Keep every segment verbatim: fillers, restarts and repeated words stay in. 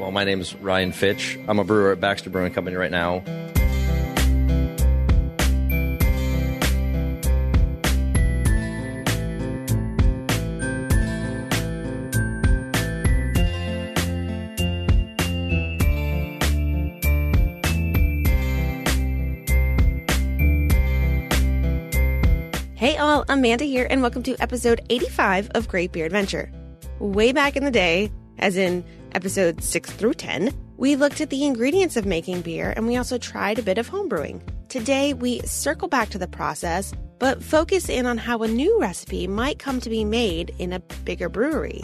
Well, my name is Ryan Fitch. I'm a brewer at Baxter Brewing Company right now. Hey all, Amanda here, and welcome to episode eighty-five of Great Beer Adventure. Way back in the day, as in episodes six through ten, we looked at the ingredients of making beer, and we also tried a bit of homebrewing. Today, we circle back to the process, but focus in on how a new recipe might come to be made in a bigger brewery.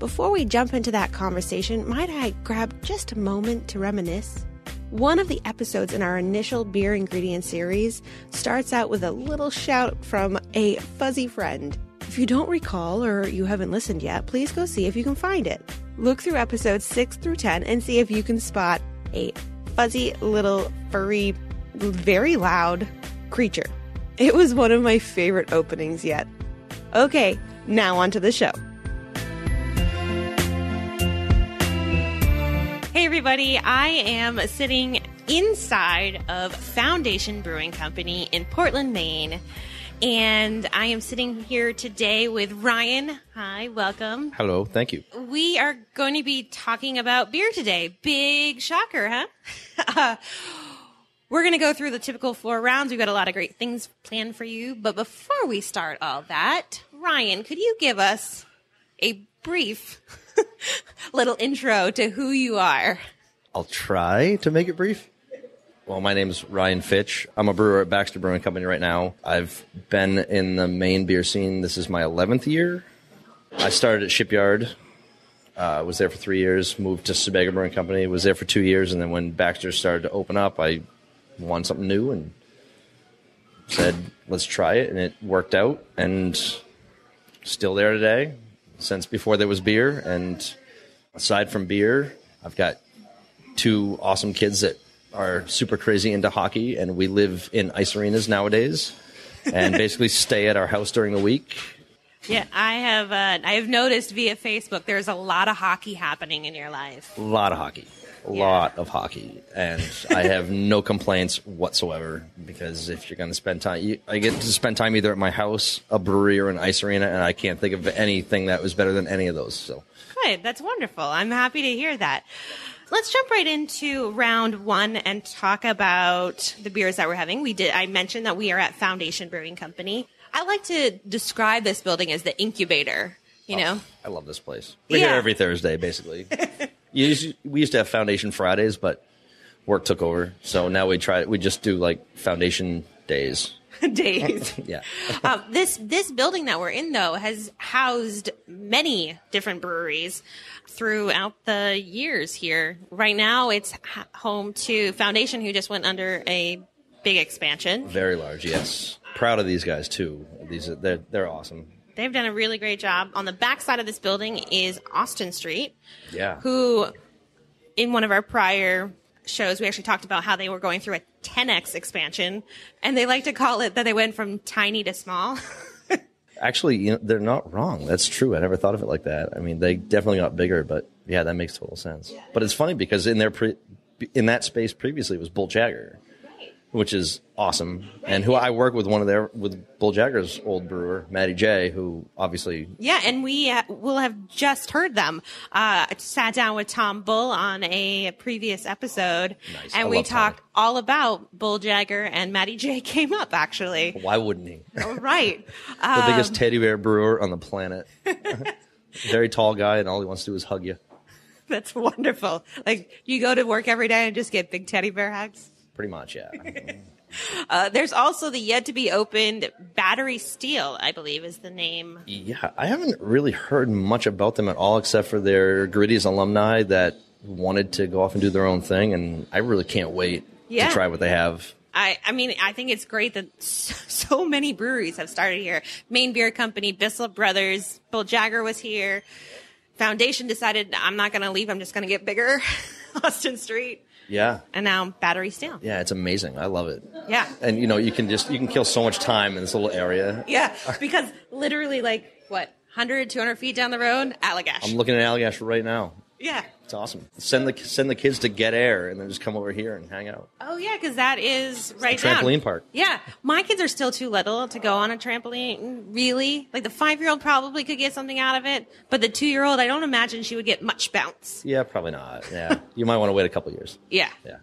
Before we jump into that conversation, might I grab just a moment to reminisce? One of the episodes in our initial beer ingredient series starts out with a little shout from a fuzzy friend. If you don't recall or you haven't listened yet, please go see if you can find it. Look through episodes six through ten and see if you can spot a fuzzy little furry, very loud creature. It was one of my favorite openings yet. Okay, now on to the show. Hey everybody, I am sitting inside of Foundation Brewing Company in Portland, Maine, and I am sitting here today with Ryan. Hi, welcome. Hello, thank you. We are going to be talking about beer today. Big shocker, huh? uh, we're going to go through the typical four rounds. We've got a lot of great things planned for you, but before we start all that, Ryan, could you give us a brief little intro to who you are? I'll try to make it brief. Well, my name is Ryan Fitch. I'm a brewer at Baxter Brewing Company right now. I've been in the Maine beer scene. This is my eleventh year. I started at Shipyard. I uh, was there for three years, moved to Sebago Brewing Company, was there for two years, and then when Baxter started to open up, I wanted something new and said, let's try it, and it worked out, and still there today. Since before there was beer, and aside from beer, I've got two awesome kids that are super crazy into hockey, and we live in ice arenas nowadays, and basically stay at our house during the week. Yeah, I have. Uh, I have noticed via Facebook there's a lot of hockey happening in your life. A lot of hockey, a yeah. lot of hockey, and I have no complaints whatsoever because if you're going to spend time, you, I get to spend time either at my house, a brewery, or an ice arena, and I can't think of anything that was better than any of those. So good, that's wonderful. I'm happy to hear that. Let's jump right into round one and talk about the beers that we're having. We did. I mentioned that we are at Foundation Brewing Company. I like to describe this building as the incubator, you oh, know? I love this place. We're yeah. here every Thursday, basically. you used to, we used to have Foundation Fridays, but work took over. So now we try. We just do, like, Foundation Days. days. yeah. um, this this building that we're in, though, has housed many different breweries throughout the years here. Right now, it's home to Foundation, who just went under a big expansion. Very large, yes. Proud of these guys too. These are, they're they're awesome. They've done a really great job. On the back side of this building is Austin Street. Yeah. Who, in one of our prior shows, we actually talked about how they were going through a ten X expansion, and they like to call it that they went from tiny to small. Actually, you know, they're not wrong. That's true. I never thought of it like that. I mean, they definitely got bigger, but yeah, that makes total sense. Yeah. But it's funny because in their pre- in that space previously was Bolt Jagger, which is awesome, and who I work with one of their with Bill Jagger's old brewer, Matty Jay, who obviously yeah, and we uh, will have just heard them. Uh, I sat down with Tom Bull on a previous episode, nice. and I we talked Tom. all about Bill Jagger, and Matty Jay came up actually. Why wouldn't he? Right, the um, biggest teddy bear brewer on the planet. Very tall guy, and all he wants to do is hug you. That's wonderful. Like you go to work every day and just get big teddy bear hugs. Pretty much, yeah. uh, there's also the yet-to-be-opened Battery Steel, I believe is the name. Yeah, I haven't really heard much about them at all except for their Gritty's alumni that wanted to go off and do their own thing, and I really can't wait yeah. to try what they have. I, I mean, I think it's great that so, so many breweries have started here. Main Beer Company, Bissell Brothers, Bill Jagger was here. Foundation decided, I'm not going to leave, I'm just going to get bigger. Austin Street. Yeah. And now Battery Steel. Yeah, it's amazing. I love it. Yeah. And, you know, you can just, you can kill so much time in this little area. Yeah, because literally like, what, one hundred, two hundred feet down the road, Allagash. I'm looking at Allagash right now. Yeah. It's awesome. Send the send the kids to Get Air and then just come over here and hang out. Oh, yeah, because that is right now. Trampoline park. Yeah. My kids are still too little to go on a trampoline, really. Like the five-year-old probably could get something out of it, but the two-year-old, I don't imagine she would get much bounce. Yeah, probably not. Yeah. You might want to wait a couple years. Yeah. Yeah.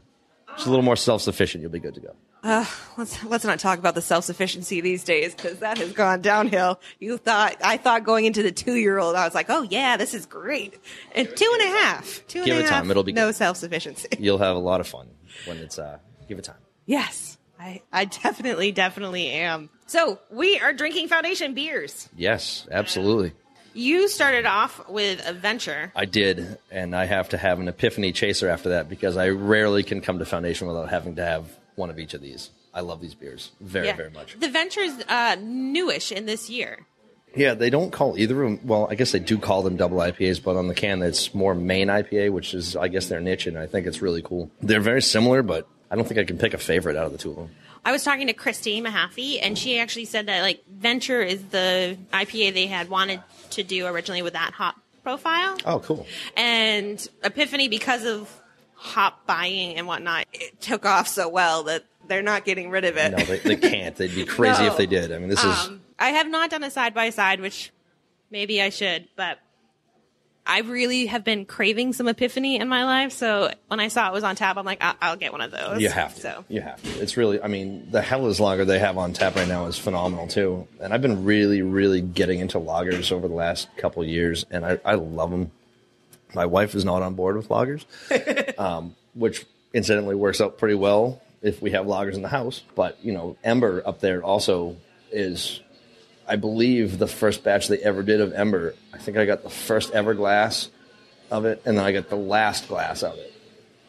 She's a little more self-sufficient. You'll be good to go. Uh, let's let's not talk about the self-sufficiency these days because that has gone downhill. You thought I thought going into the two-year-old, I was like, oh yeah, this is great. And two and a half, two give and a half. Give it time. It'll be no good. Self-sufficiency. You'll have a lot of fun when it's. Uh, give it time. Yes, I I definitely definitely am. So we are drinking Foundation beers. Yes, absolutely. You started off with a venture. I did, and I have to have an epiphany chaser after that because I rarely can come to Foundation without having to have one of each of these. I love these beers very, yeah. very much. The venture is uh, newish in this year. Yeah, they don't call either of them, well, I guess they do call them double I P As, but on the can it's more Maine I P A, which is, I guess, their niche, and I think it's really cool. They're very similar, but I don't think I can pick a favorite out of the two of them. I was talking to Christine Mahaffey, and she actually said that, like, Venture is the I P A they had wanted to do originally with that hop profile. Oh, cool. And Epiphany, because of hop buying and whatnot, it took off so well that they're not getting rid of it. No, they, they can't. They'd be crazy no. if they did. I mean, this um, is... I have not done a side-by-side, which maybe I should, but I really have been craving some Epiphany in my life, so when I saw it was on tap, I'm like, I'll, I'll get one of those. You have to. So. You have to. It's really, I mean, the Hellas lager they have on tap right now is phenomenal, too. And I've been really, really getting into lagers over the last couple of years, and I, I love them. My wife is not on board with lagers, um, which incidentally works out pretty well if we have lagers in the house. But, you know, Ember up there also is... I believe the first batch they ever did of Ember, I think I got the first ever glass of it, and then I got the last glass of it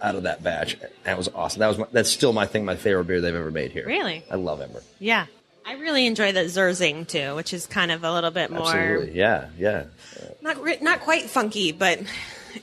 out of that batch. That was awesome. That was my, that's still my thing, my favorite beer they've ever made here. Really? I love Ember. Yeah. I really enjoy that Zerzing, too, which is kind of a little bit more... Absolutely, yeah, yeah. Not not quite funky, but... It,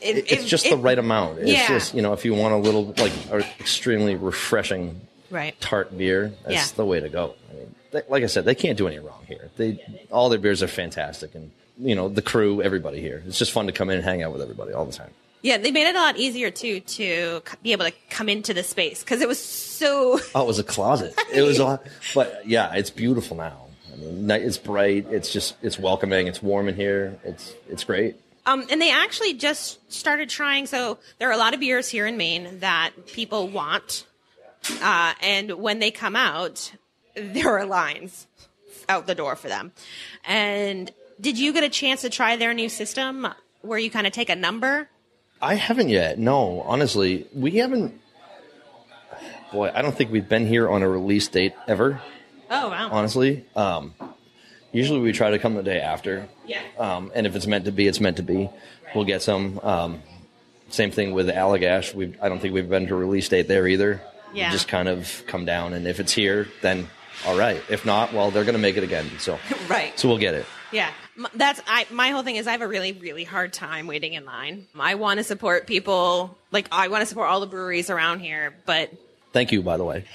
it, it's it, just it, the right amount. It's yeah. just, you know, if you want a little, like, extremely refreshing right. tart beer, that's yeah. the way to go. I mean, like I said, they can't do any wrong here. They all their beers are fantastic, and you know the crew, everybody here. It's just fun to come in and hang out with everybody all the time. Yeah, they made it a lot easier too to be able to come into the space because it was so. Oh, it was a closet. It was a lot, but yeah, it's beautiful now. I mean, it's bright. It's just it's welcoming. It's warm in here. It's it's great. Um, and they actually just started trying. So there are a lot of beers here in Maine that people want, uh, and when they come out. There are lines out the door for them. And did you get a chance to try their new system where you kind of take a number? I haven't yet. No, honestly, we haven't. Boy, I don't think we've been here on a release date ever. Oh, wow. Honestly. Um, usually we try to come the day after. Yeah. Um, and if it's meant to be, it's meant to be. We'll get some. Um, same thing with Allagash. We've, I don't think we've been to a release date there either. Yeah. We just kind of come down. And if it's here, then... All right. If not, well, they're going to make it again. So right. So we'll get it. Yeah. That's I. My whole thing is I have a really, really hard time waiting in line. I want to support people. Like, I want to support all the breweries around here, but... Thank you, by the way.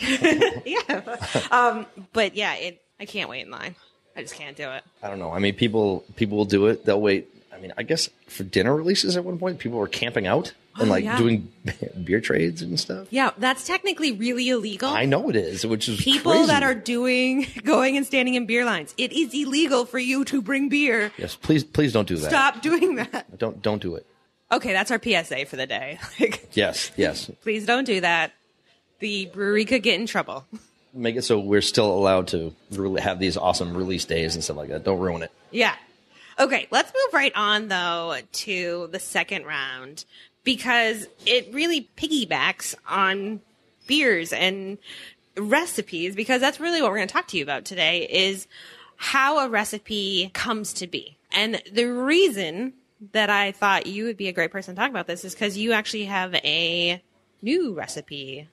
yeah. Um, but, yeah, it, I can't wait in line. I just can't do it. I don't know. I mean, people people will do it. They'll wait. I mean, I guess for dinner releases at one point, people were camping out. And, like, oh, yeah. doing beer trades and stuff. Yeah, that's technically really illegal. I know it is, which is People crazy. That are doing, going and standing in beer lines. It is illegal for you to bring beer. Yes, please please don't do that. Stop doing that. Don't don't do it. Okay, that's our P S A for the day. Like, yes, yes. Please don't do that. The brewery could get in trouble. Make it so we're still allowed to have these awesome release days and stuff like that. Don't ruin it. Yeah. Okay, let's move right on, though, to the second round. Because it really piggybacks on beers and recipes, because that's really what we're going to talk to you about today is how a recipe comes to be. And the reason that I thought you would be a great person to talk about this is because you actually have a new recipe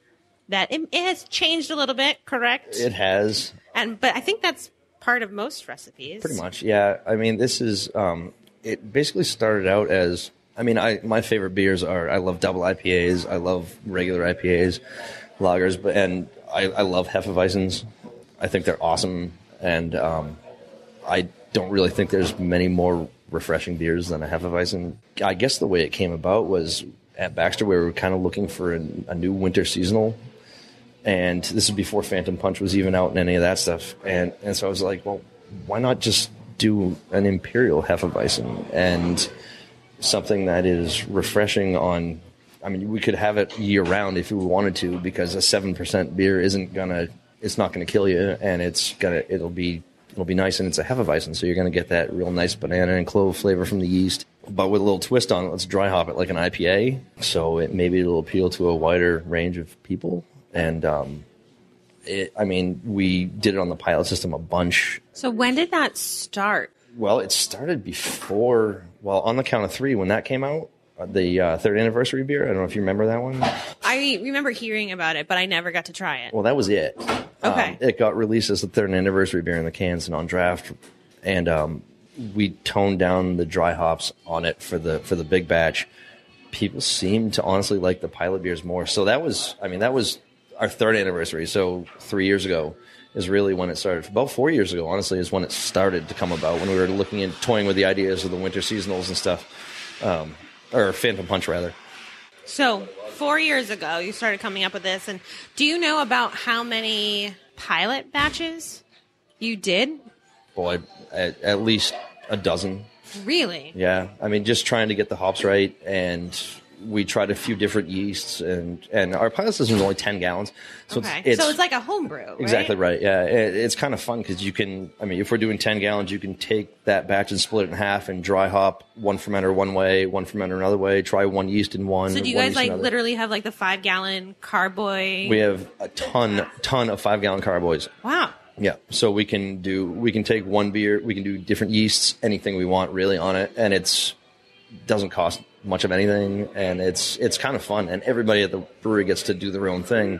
that it, it has changed a little bit, correct? It has. And but I think that's part of most recipes. Pretty much, yeah. I mean, this is um, it basically started out as... I mean, I my favorite beers are, I love double I P As, I love regular I P As, lagers, but, and I, I love Hefeweizens. I think they're awesome, and um, I don't really think there's many more refreshing beers than a Hefeweizen. And I guess the way it came about was at Baxter, we were kind of looking for a, a new winter seasonal. And this was before Phantom Punch was even out and any of that stuff. And and so I was like, well, why not just do an Imperial Hefeweizen and something that is refreshing on... I mean, we could have it year-round if we wanted to, because a seven percent beer isn't going to... It's not going to kill you, and it's gonna. It'll be it'll be nice, and it's a Hefeweizen, so you're going to get that real nice banana and clove flavor from the yeast. But with a little twist on it, let's dry hop it like an I P A, so it maybe it'll appeal to a wider range of people. And um, it, I mean, we did it on the pilot system a bunch. So when did that start? Well, it started before, well, on the count of three, when that came out, the uh, third anniversary beer. I don't know if you remember that one. I remember hearing about it, but I never got to try it. Well, that was it. Okay. Um, it got released as the third anniversary beer in the cans and on draft, and um, we toned down the dry hops on it for the for the big batch. People seemed to honestly like the pilot beers more. So that was, I mean, that was our third anniversary. So three years ago is really when it started. About four years ago, honestly, is when it started to come about, when we were looking and toying with the ideas of the winter seasonals and stuff, um, or Phantom Punch, rather. So four years ago, you started coming up with this. And do you know about how many pilot batches you did? Boy, at, at least a dozen. Really? Yeah. I mean, just trying to get the hops right. And we tried a few different yeasts. And, and our pilot system is only ten gallons. So, okay. it's, it's, so it's like a homebrew, right? Exactly right. Yeah. It, it's kind of fun because you can, I mean, if we're doing ten gallons, you can take that batch and split it in half and dry hop one fermenter one way, one fermenter another way, try one yeast in one. So do you guys like another. Literally have like the five gallon carboy? We have a ton, ton of five gallon carboys. Wow. Yeah, so we can do we can take one beer, we can do different yeasts, anything we want really on it, and it's doesn't cost much of anything, and it's it's kind of fun, and everybody at the brewery gets to do their own thing.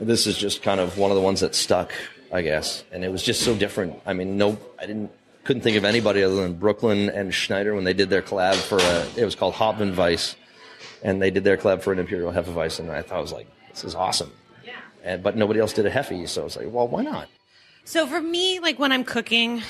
This is just kind of one of the ones that stuck, I guess, and it was just so different. I mean, no, I didn't couldn't think of anybody other than Brooklyn and Schneider when they did their collab for a, it was called Hopfenweisse, and they did their collab for an Imperial Hefeweizen, and I thought I was like, this is awesome, yeah. And, but nobody else did a Hefe, so it's like, well, why not? So for me, like when I'm cooking,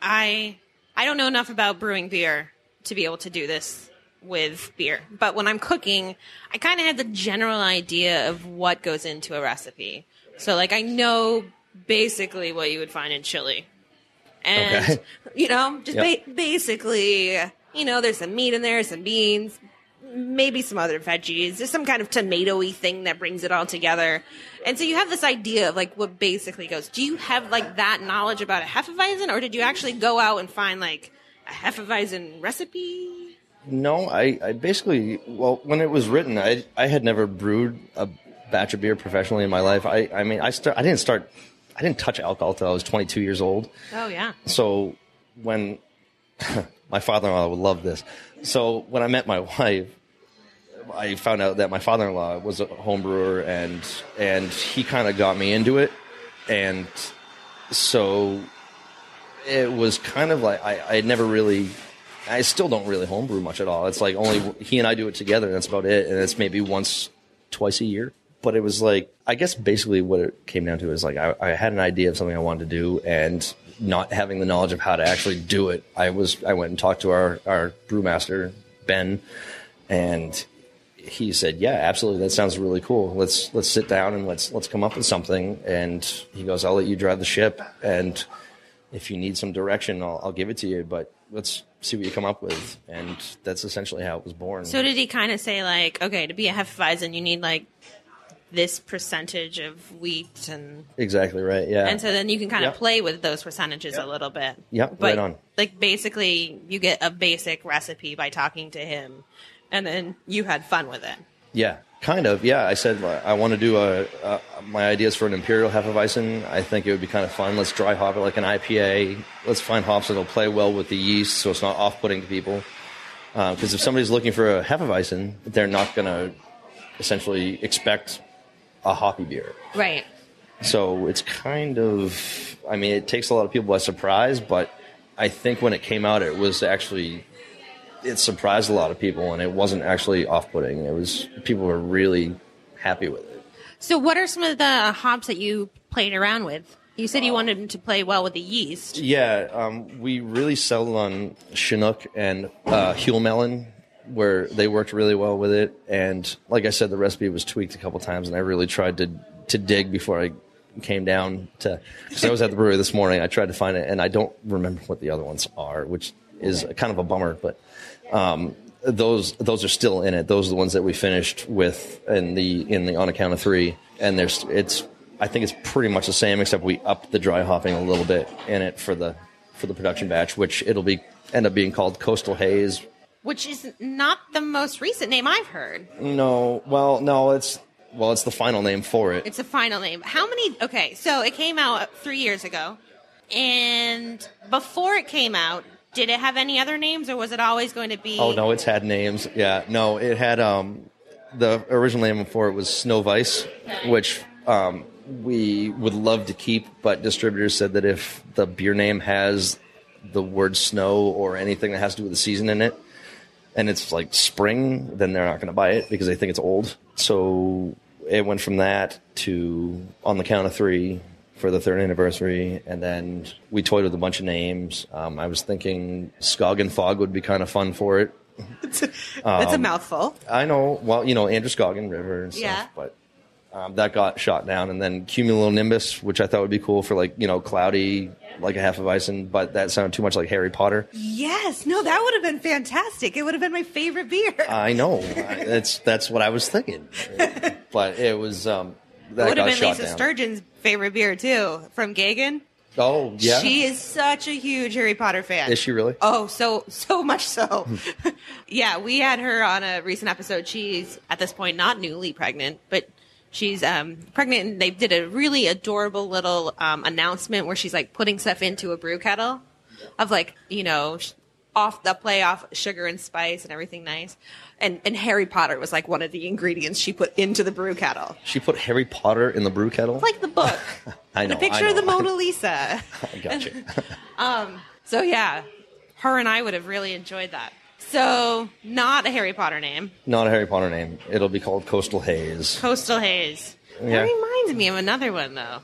I I don't know enough about brewing beer to be able to do this with beer. But when I'm cooking, I kind of have the general idea of what goes into a recipe. So like I know basically what you would find in chili. And, okay. you know, just yep. ba- basically, you know, there's some meat in there, some beans, maybe some other veggies. There's some kind of tomato-y thing that brings it all together. And so you have this idea of, like, what basically goes. Do you have, like, that knowledge about a Hefeweizen, or did you actually go out and find, like, a Hefeweizen recipe? No, I, I basically, well, when it was written, I I had never brewed a batch of beer professionally in my life. I, I mean, I start, I didn't start, I didn't touch alcohol until I was twenty-two years old. Oh, yeah. So when, my father-in-law would love this. So when I met my wife, I found out that my father-in-law was a home brewer, and and he kind of got me into it. And so it was kind of like I, I had never really – I still don't really homebrew much at all. It's like only he and I do it together, and that's about it. And it's maybe once, twice a year. But it was like – I guess basically what it came down to is like I, I had an idea of something I wanted to do, and not having the knowledge of how to actually do it, I was I went and talked to our, our brewmaster, Ben, and – he said, yeah, absolutely. That sounds really cool. Let's let's sit down and let's let's come up with something. And he goes, I'll let you drive the ship. And if you need some direction, I'll, I'll give it to you. But let's see what you come up with. And that's essentially how it was born. So did he kind of say, like, okay, to be a Hefeweizen, you need, like, this percentage of wheat and... Exactly right, yeah. And so then you can kind of yep. play with those percentages yep. a little bit. Yeah, right on. Like, basically, you get a basic recipe by talking to him. And then you had fun with it. Yeah, kind of. Yeah, I said I want to do a, a my ideas for an Imperial Hefeweizen. I think it would be kind of fun. Let's dry hop it like an I P A. Let's find hops that'll play well with the yeast, so it's not off-putting to people. Because uh, if somebody's looking for a Hefeweizen, they're not going to essentially expect a hoppy beer. Right. So it's kind of, I mean, it takes a lot of people by surprise. But I think when it came out, it was actually. It surprised a lot of people, and it wasn't actually off-putting. It was people were really happy with it. So what are some of the hops that you played around with? You said you wanted them to play well with the yeast. Yeah, um, we really settled on Chinook and uh, Huel Melon, where they worked really well with it. And like I said, the recipe was tweaked a couple times, and I really tried to to dig before I came down to, because I was at the brewery this morning. I tried to find it, and I don't remember what the other ones are, which is kind of a bummer. But um, those those are still in it. Those are the ones that we finished with in the in the on account of three, and there's it's. I think it's pretty much the same, except we upped the dry hopping a little bit in it for the for the production batch, which it'll be end up being called Coastal Haze. Which is not the most recent name I've heard. No, well, no, it's well, it's the final name for it. It's the final name. How many? Okay, so it came out three years ago, and before it came out, did it have any other names, or was it always going to be? Oh no, it's had names. Yeah, no, it had um, the original name before it was Snow Vice, which um. we would love to keep, but distributors said that if the beer name has the word snow or anything that has to do with the season in it, and it's like spring, then they're not going to buy it because they think it's old. So it went from that to on the count of three for the third anniversary, and then we toyed with a bunch of names. Um, I was thinking Skog and Fog would be kind of fun for it. It's a, um, a mouthful. I know. Well, you know, Andrew Skog and River and stuff, yeah. but... Um, that got shot down, and then Cumulonimbus, which I thought would be cool for, like, you know, cloudy, like a half of ice, and but that sounded too much like Harry Potter. Yes, no, that would have been fantastic. It would have been my favorite beer. I know, that's that's what I was thinking, but it was um, that it got shot down. Would have been Lisa Sturgeon's favorite beer too, from Gaggen. Oh yeah, she is such a huge Harry Potter fan. Is she really? Oh, so so much so. Yeah, we had her on a recent episode. She's at this point not newly pregnant, but. She's um, pregnant, and they did a really adorable little um, announcement where she's, like, putting stuff into a brew kettle of, like, you know, off the play off sugar and spice and everything nice. And and Harry Potter was, like, one of the ingredients she put into the brew kettle. She put Harry Potter in the brew kettle? It's like the book. I know, the picture I know. of the Mona Lisa. I gotcha. um, so, yeah, her and I would have really enjoyed that. So, not a Harry Potter name. Not a Harry Potter name. It'll be called Coastal Haze. Coastal Haze. Yeah. That reminds me of another one, though.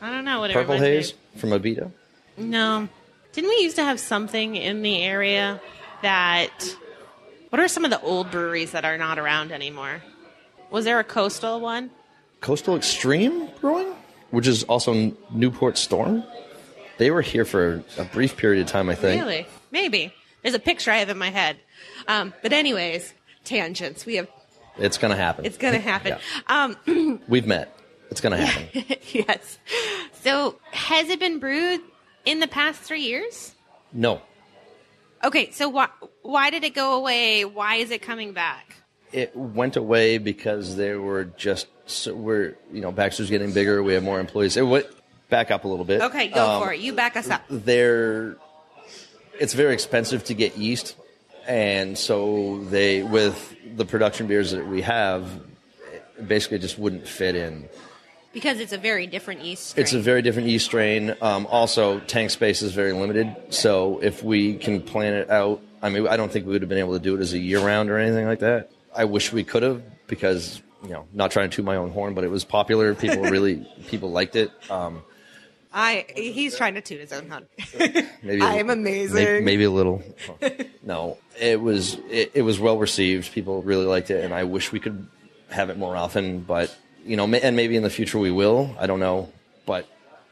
I don't know what it Purple reminds Haze me. From Abita? No. Didn't we used to have something in the area that... What are some of the old breweries that are not around anymore? Was there a Coastal one? Coastal Extreme Brewing? Which is also Newport Storm? They were here for a brief period of time, I think. Really? Maybe. There's a picture I have in my head. Um, but anyways, tangents. We have. It's going to happen. It's going to happen. Yeah. um, We've met. It's going to happen. Yes. So has it been brewed in the past three years? No. Okay. So why, why did it go away? Why is it coming back? It went away because there were just, so we're, you know, Baxter's getting bigger. We have more employees. It went back up a little bit. Okay. Go um, for it. You back us up. They're... It's very expensive to get yeast, and so they, with the production beers that we have, it basically just wouldn't fit in. Because it's a very different yeast strain. It's a very different yeast strain. Um, also, tank space is very limited, so if we can plan it out, I mean, I don't think we would have been able to do it as a year-round or anything like that. I wish we could have, because, you know, not trying to toot my own horn, but it was popular. People really, people liked it. Um I he's trying to toot his own horn. Maybe I am amazing. Maybe, maybe a little. No, it was it, it was well received. People really liked it, and I wish we could have it more often. But you know, and maybe in the future we will. I don't know, but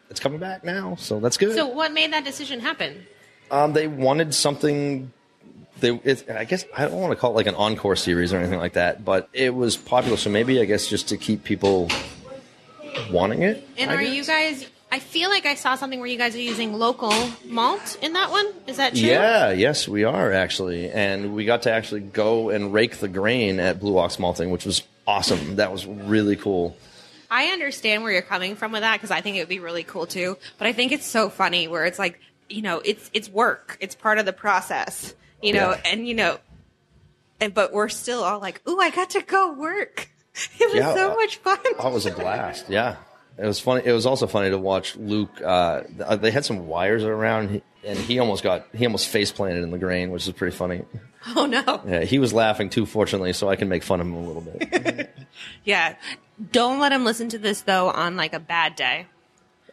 it's coming back now, so that's good. So, what made that decision happen? Um, they wanted something. They, it, I guess, I don't want to call it like an encore series or anything like that, but it was popular. So maybe I guess just to keep people wanting it. And I are guess. you guys? I feel like I saw something where you guys are using local malt in that one. Is that true? Yeah, yes, we are, actually. And we got to actually go and rake the grain at Blue Ox Malting, which was awesome. That was really cool. I understand where you're coming from with that, because I think it would be really cool, too. But I think it's so funny where it's like, you know, it's it's work. It's part of the process, you know. Yeah. And, you know, and but we're still all like, ooh, I got to go work. It was yeah, so much fun. Oh, it was a blast, yeah. It was funny. It was also funny to watch Luke. Uh, they had some wires around, and he almost got he almost face planted in the grain, which is pretty funny. Oh no! Yeah, he was laughing too, fortunately, so I can make fun of him a little bit. Yeah, don't let him listen to this though on like a bad day.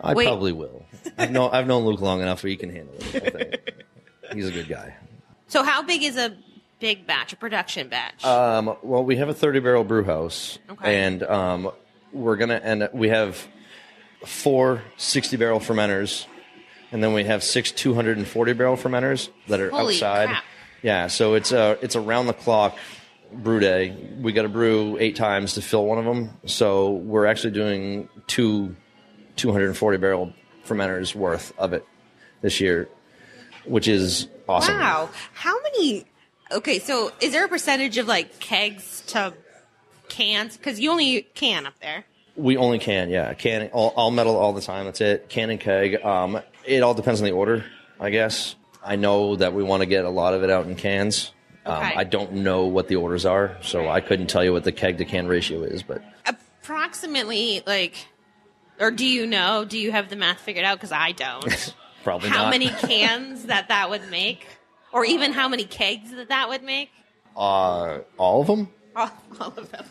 I Wait. probably will. I've, known, I've known Luke long enough where he can handle it. He's a good guy. So how big is a big batch, a production batch? Um, well, we have a thirty-barrel brew house, okay. and um, we're going to end up, we have four sixty-barrel fermenters, and then we have six two hundred forty-barrel fermenters that are Holy outside. Crap. Yeah, so it's a, it's around-the-clock brew day. We got to brew eight times to fill one of them, so we're actually doing two two hundred forty-barrel fermenters worth of it this year, which is awesome. Wow. How many... Okay, so is there a percentage of, like, kegs to cans? Because you only can up there. We only can, yeah. Can all, all metal all the time. That's it. Can and keg. Um, it all depends on the order, I guess. I know that we want to get a lot of it out in cans. Um, okay. I don't know what the orders are, so I couldn't tell you what the keg-to-can ratio is. But approximately, like... Or do you know? Do you have the math figured out? Because I don't. Probably how not. How many cans that that would make? Or even how many kegs that that would make? Uh, all of them? All, all of them.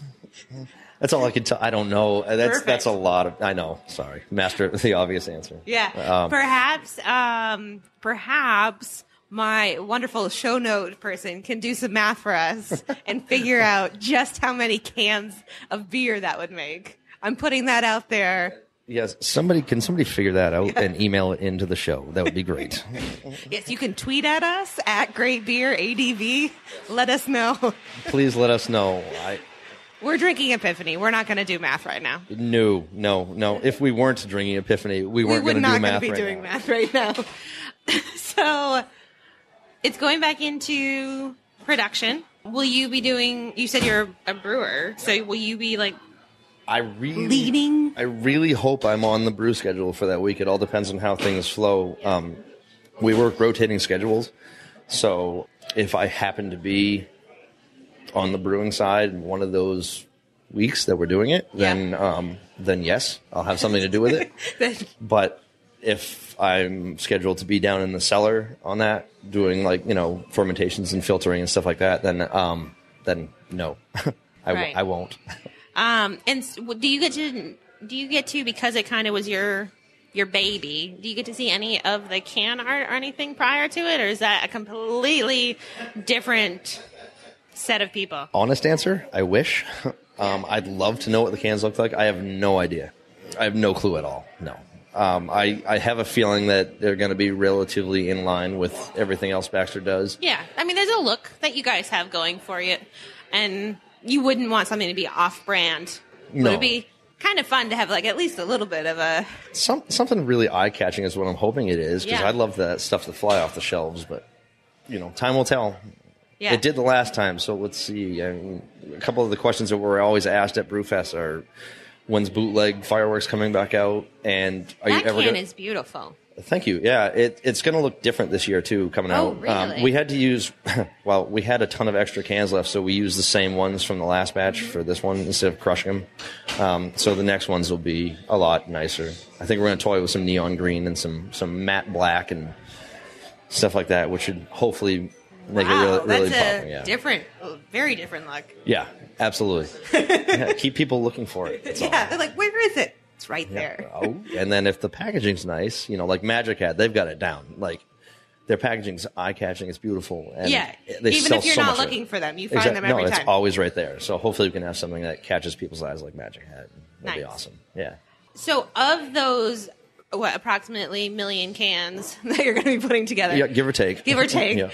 That's all I can tell. I don't know. That's Perfect. That's a lot of... I know. Sorry. Master the obvious answer. Yeah. Um, perhaps, um, perhaps my wonderful show note person can do some math for us and figure out just how many cans of beer that would make. I'm putting that out there. Yes, somebody can somebody figure that out yeah. and email it into the show. That would be great. Yes, you can tweet at us at Great Beer A D V. Let us know. Please let us know. I... We're drinking Epiphany. We're not going to do math right now. No, no, no. If we weren't drinking Epiphany, we weren't we going to do math right now. We would not be doing math right now. So it's going back into production. Will you be doing? You said you're a brewer, so will you be like? I really, Leading. I really hope I'm on the brew schedule for that week. It all depends on how things flow. Um, we work rotating schedules, so if I happen to be on the brewing side in one of those weeks that we're doing it, then yeah. um, then yes, I'll have something to do with it. But if I'm scheduled to be down in the cellar on that, doing like you know fermentations and filtering and stuff like that, then um, then no, I, right. I won't. Um, and do you get to, do you get to, because it kind of was your, your baby, do you get to see any of the can art or anything prior to it? Or is that a completely different set of people? Honest answer, I wish. Um, I'd love to know what the cans look like. I have no idea. I have no clue at all. No. Um, I, I have a feeling that they're going to be relatively in line with everything else Baxter does. Yeah. I mean, there's a look that you guys have going for you. And... You wouldn't want something to be off-brand. No. Would it be kind of fun to have, like, at least a little bit of a... Some, something really eye-catching is what I'm hoping it is, because yeah. I love that stuff to fly off the shelves, but, you know, time will tell. Yeah. It did the last time, so let's see. I mean, a couple of the questions that we're always asked at Brewfest are, when's bootleg fireworks coming back out? And are that you ever can gonna... is beautiful. Thank you. Yeah, it, it's going to look different this year, too, coming oh, out. Really? Um, we had to use, well, we had a ton of extra cans left, so we used the same ones from the last batch for this one instead of crushing them. Um, so the next ones will be a lot nicer. I think we're going to toy with some neon green and some, some matte black and stuff like that, which should hopefully make wow, it really, really that's popping. A yeah. different, very different look. Yeah, absolutely. yeah, keep people looking for it. That's yeah, all. They're like, where is it? It's right yeah. there. Oh, and then if the packaging's nice, you know, like Magic Hat, they've got it down. Like their packaging's eye-catching. It's beautiful. And yeah. They Even sell if you're so not looking for them, you find exactly. them every no, time. No, it's always right there. So hopefully we can have something that catches people's eyes like Magic Hat. That'd nice. Be awesome. Yeah. So of those, what, approximately million cans that you're going to be putting together. Yeah, give or take. Give or take. yeah.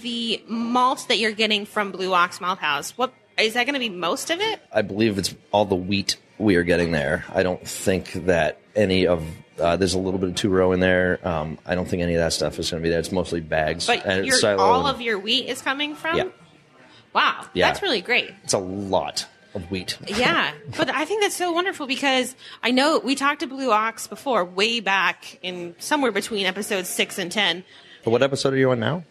The malt that you're getting from Blue Ox Malthouse, what is that going to be most of it? I believe it's all the wheat. We are getting there. I don't think that any of uh, there's a little bit of two row in there. Um, I don't think any of that stuff is going to be there. It's mostly bags. But and your, silo all and, of your wheat is coming from. Yeah. Wow, yeah. That's really great. It's a lot of wheat. Yeah, but I think that's so wonderful because I know we talked to Blue Ox before, way back in somewhere between episodes six and ten. But what episode are you on now?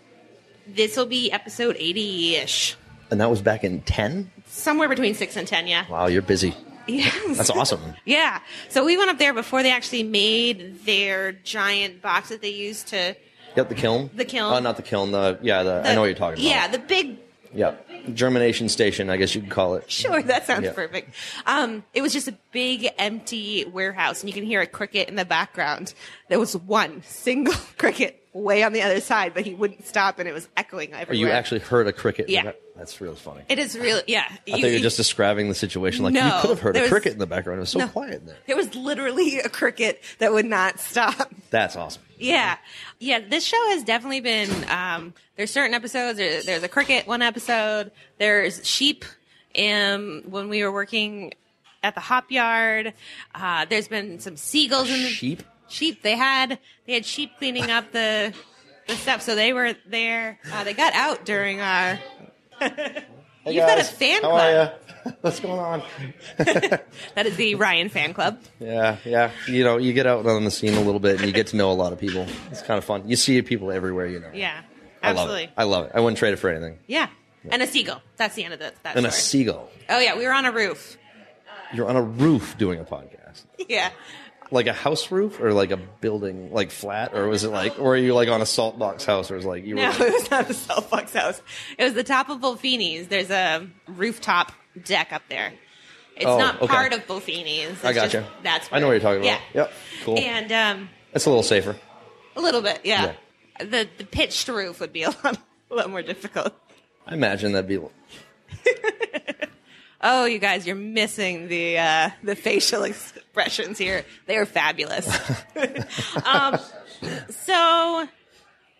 This will be episode eighty-ish. And that was back in ten. Somewhere between six and ten. Yeah. Wow, you're busy. Yes. That's awesome. yeah. So we went up there before they actually made their giant box that they used to... Yep, the kiln. The kiln. Oh, not the kiln. The Yeah, the, the, I know what you're talking about. Yeah, the big... Yep. germination station, I guess you could call it. Sure, that sounds yeah. perfect. Um, it was just a big, empty warehouse, and you can hear a cricket in the background. There was one single cricket way on the other side, but he wouldn't stop, and it was echoing everywhere. Or you actually heard a cricket. Yeah. That, that's real funny. It is real, yeah. I you, thought you were you, just describing the situation. Like, no, you could have heard a was, cricket in the background. It was so no, quiet in there. There was literally a cricket that would not stop. That's awesome. Yeah. Yeah, this show has definitely been, um, there's certain episodes, there, there's a cricket one episode, there's sheep, and when we were working at the hop yard, uh, there's been some seagulls in the... Sheep? Sheep. They had, they had sheep cleaning up the, the stuff, so they were there. Uh, they got out during our... Hey You've guys, got a fan how club. Are you? What's going on? That is the Ryan fan club. Yeah, yeah. You know, you get out on the scene a little bit and you get to know a lot of people. It's kind of fun. You see people everywhere, you know. Yeah, absolutely. I love it. I, love it. I wouldn't trade it for anything. Yeah. yeah. And a seagull. That's the end of the, that And story. A seagull. Oh, yeah. We were on a roof. You're on a roof doing a podcast. Yeah. Like a house roof or like a building, like flat? Or was it like, or were you like on a salt box house? Or was it like you were. No, like, it was not a salt box house. It was the top of Bofini's. There's a rooftop deck up there. It's oh, not okay. part of Bofini's. I gotcha. Just, that's I know what you're talking about. Yeah. Yep. Cool. And, um. It's a little safer. A little bit, yeah. yeah. The, the pitched roof would be a lot, a lot more difficult. I imagine that'd be. Oh, you guys, you're missing the uh, the facial expressions here. They are fabulous. um, so,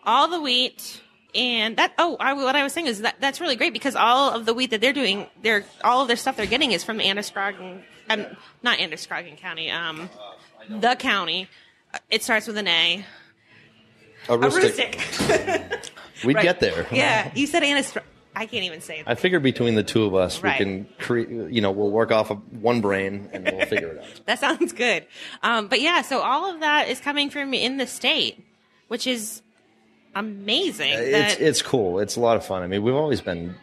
all the wheat and that. Oh, I, what I was saying is that that's really great because all of the wheat that they're doing, they're all of their stuff they're getting is from Androscoggin, um, not Androscoggin County, um, the county. It starts with an A. A rustic. We'd right. get there. Yeah, you said Androscoggin. I can't even say that. I figure between the two of us, right. we can create, you know, we'll work off of one brain and we'll figure it out. That sounds good. Um, but yeah, so all of that is coming from in the state, which is amazing. That- it's, it's cool. It's a lot of fun. I mean, we've always been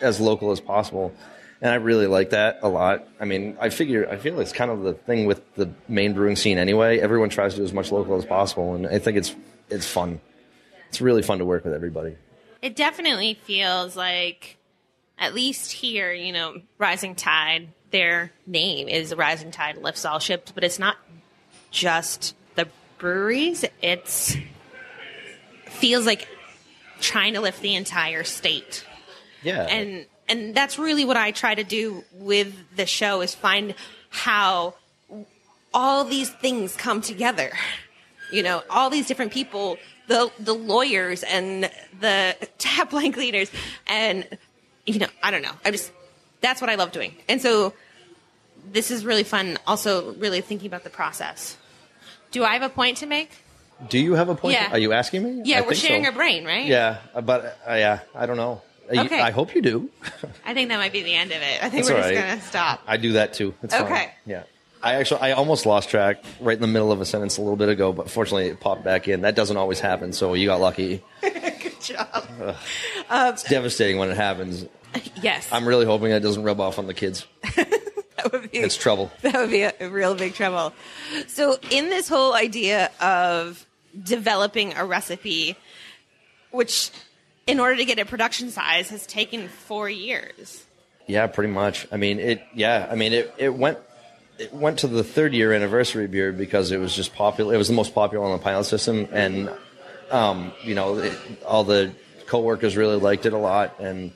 as local as possible. And I really like that a lot. I mean, I figure, I feel it's kind of the thing with the Maine brewing scene anyway. Everyone tries to do as much local as possible. And I think it's, it's fun. It's really fun to work with everybody. It definitely feels like, at least here, you know, Rising Tide, their name is Rising Tide Lifts All Ships, but it's not just the breweries. It's feels like trying to lift the entire state. Yeah. And and that's really what I try to do with the show is find how all these things come together. You know, all these different people, the the lawyers and the tap line cleaners and, you know, I don't know. I just, that's what I love doing. And so this is really fun. Also really thinking about the process. Do I have a point to make? Do you have a point? Yeah. To, are you asking me? Yeah, I we're sharing so. Our brain, right? Yeah, but uh, yeah, I don't know. Okay. I, I hope you do. I think that might be the end of it. I think that's we're just right. going to stop. I do that too. It's okay. Fine. Yeah. I actually, I almost lost track right in the middle of a sentence a little bit ago, but fortunately it popped back in. That doesn't always happen, so you got lucky. Good job. Uh, um, it's devastating when it happens. Yes. I'm really hoping that doesn't rub off on the kids. That would be. It's trouble. That would be a, a real big trouble. So in this whole idea of developing a recipe, which in order to get a production size has taken four years. Yeah, pretty much. I mean, it, yeah, I mean, it, it went... It went to the third year anniversary beer because it was just popular. It was the most popular on the pilot system, and um, you know, it, all the coworkers really liked it a lot, and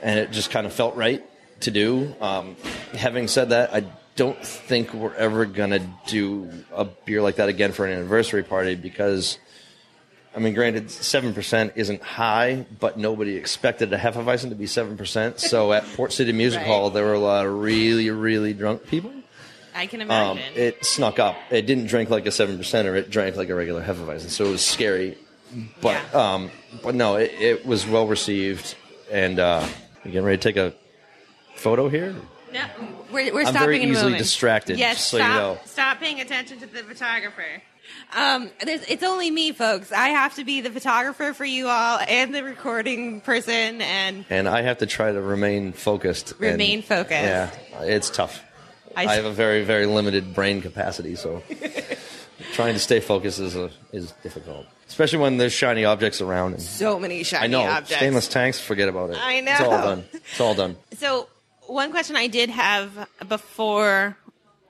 and it just kind of felt right to do. Um, having said that, I don't think we're ever gonna do a beer like that again for an anniversary party because, I mean, granted, seven percent isn't high, but nobody expected a Hefeweizen to be seven percent. So at Port City Music right. Hall, there were a lot of really, really drunk people. I can imagine. Um, it snuck up. It didn't drink like a seven percenter. It drank like a regular Hefeweizen. So it was scary. But yeah. um, but no, it, it was well received. And uh, you getting ready to take a photo here? No, we're, we're I'm stopping very and easily moving. Distracted. Yes, so stop, you know. Stop paying attention to the photographer. Um, there's, it's only me, folks. I have to be the photographer for you all and the recording person. And, and I have to try to remain focused. Remain and, focused. Yeah, it's tough. I, I have a very, very limited brain capacity, so trying to stay focused is a, is difficult. Especially when there's shiny objects around. So many shiny I know. objects. Stainless tanks, forget about it. I know. It's all done. It's all done. So one question I did have before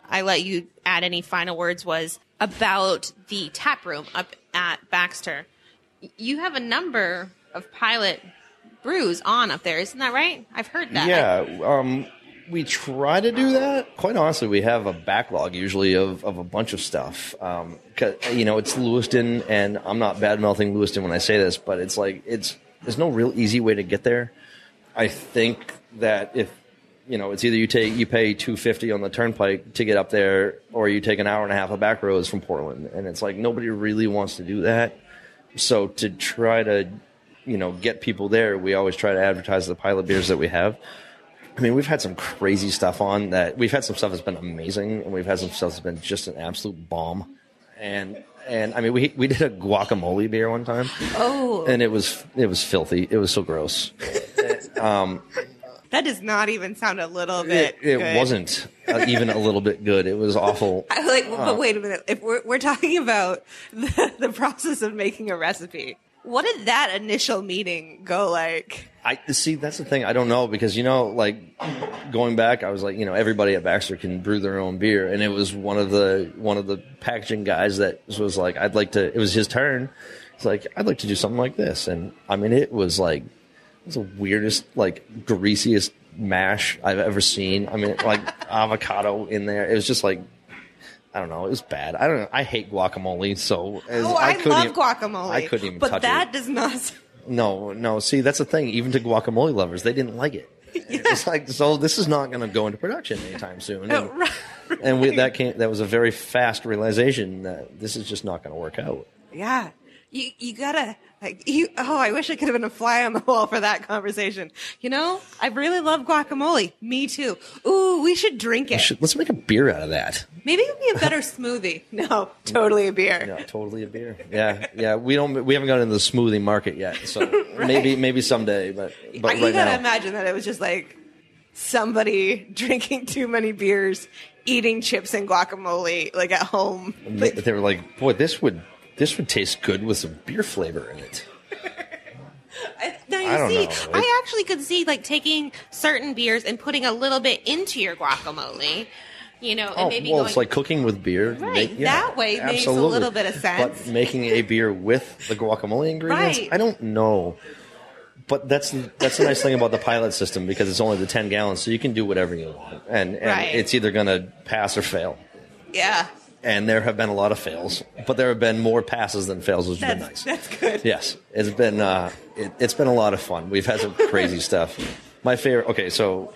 I let you add any final words was about the tap room up at Baxter. You have a number of pilot brews on up there. Isn't that right? I've heard that. Yeah. Um, we try to do that. Quite honestly, we have a backlog usually of, of a bunch of stuff. Um, cause, you know, it's Lewiston, and I'm not bad-mouthing Lewiston when I say this, but it's like it's there's no real easy way to get there. I think that if, you know, it's either you take you pay two fifty on the turnpike to get up there, or you take an hour and a half of back roads from Portland. And it's like nobody really wants to do that. So to try to, you know, get people there, we always try to advertise the pilot beers that we have. I mean, we've had some crazy stuff on that. We've had some stuff that's been amazing, and we've had some stuff that's been just an absolute bomb. And and I mean, we we did a guacamole beer one time. Oh, and it was it was filthy. It was so gross. um, that does not even sound a little bit. It, it good. wasn't even a little bit good. It was awful. I like, but uh, wait a minute. If we're we're talking about the, the process of making a recipe. What did that initial meeting go like? I see, that's the thing. I don't know because, you know, like going back, I was like, you know, everybody at Baxter can brew their own beer. And it was one of the one of the packaging guys that was like, I'd like to. It was his turn. It's like, I'd like to do something like this. And I mean, it was like it was the weirdest, like greasiest mash I've ever seen. I mean, like avocado in there. It was just like. I don't know. It was bad. I don't know. I hate guacamole, so... Oh, I, I couldn't love even, guacamole. I couldn't even touch it. But that does not... No, no. See, that's the thing. Even to guacamole lovers, they didn't like it. Yeah. It's like, so this is not going to go into production anytime soon. And, oh, right, right. and we, that came. That was a very fast realization that this is just not going to work out. Yeah. You you got to... Like, you, oh, I wish I could have been a fly on the wall for that conversation. You know, I really love guacamole. Me too. Ooh, we should drink it. Should, let's make a beer out of that. Maybe it would be a better smoothie. No, totally a beer. No, totally a beer. Yeah, yeah. We don't. We haven't gotten into the smoothie market yet. So right. maybe, maybe someday. But, but you right gotta now. Imagine that it was just like somebody drinking too many beers, eating chips and guacamole like at home. They, they were like, boy, this would. This would taste good with some beer flavor in it. Now you I don't see, know. It, I actually could see like taking certain beers and putting a little bit into your guacamole. You know, oh, and maybe well, going, it's like cooking with beer. Right, make, yeah, that way absolutely. Makes a little bit of sense. But making a beer with the guacamole ingredients, right. I don't know. But that's that's the nice thing about the pilot system because it's only the ten gallons, so you can do whatever you want, and, and right. it's either going to pass or fail. Yeah. And there have been a lot of fails, but there have been more passes than fails, which has been nice. That's good. Yes, it's been uh, it, it's been a lot of fun. We've had some crazy stuff. My favorite. Okay, so